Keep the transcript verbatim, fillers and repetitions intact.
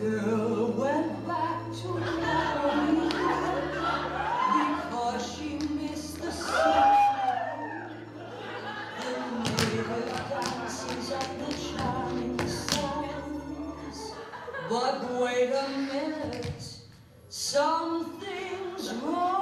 girl went back to Maria because she missed the sun. The neighbor dances at the charming songs. But wait a minute, something's wrong.